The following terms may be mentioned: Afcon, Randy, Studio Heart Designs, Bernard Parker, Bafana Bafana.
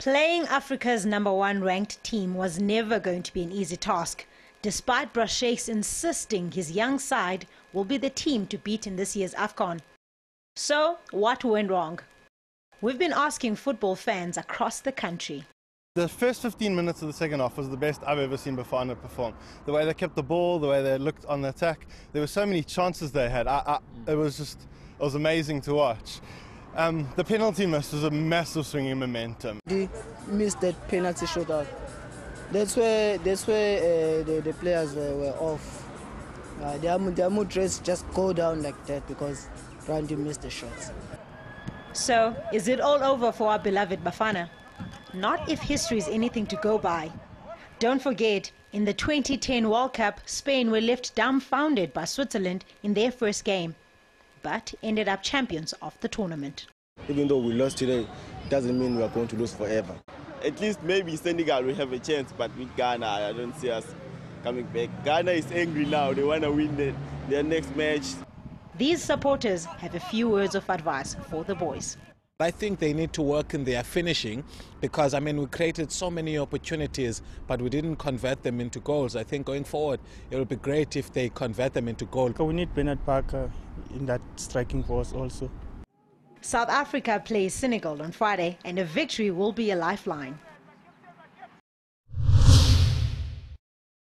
Playing Africa's #1 ranked team was never going to be an easy task, despite Brashek's insisting his young side will be the team to beat in this year's Afcon. So, what went wrong? We've been asking football fans across the country. The first 15 minutes of the second half was the best I've ever seen Bafana perform. The way they kept the ball, the way they looked on the attack, there were so many chances they had. It was amazing to watch. The penalty miss was a massive swing in momentum. They missed that penalty shootout. That's where the players were off. Their mood rates just go down like that because Randy missed the shots. So, is it all over for our beloved Bafana? Not if history is anything to go by. Don't forget, in the 2010 World Cup, Spain were left dumbfounded by Switzerland in their first game, but ended up champions of the tournament. Even though we lost today, doesn't mean we are going to lose forever. At least maybe Senegal will have a chance, but with Ghana, I don't see us coming back. Ghana is angry now. They want to win their next match. These supporters have a few words of advice for the boys. I think they need to work in their finishing because, I mean, we created so many opportunities, but we didn't convert them into goals. I think going forward, it will be great if they convert them into goals. We need Bernard Parker in that striking force also. South Africa plays Senegal on Friday, and a victory will be a lifeline.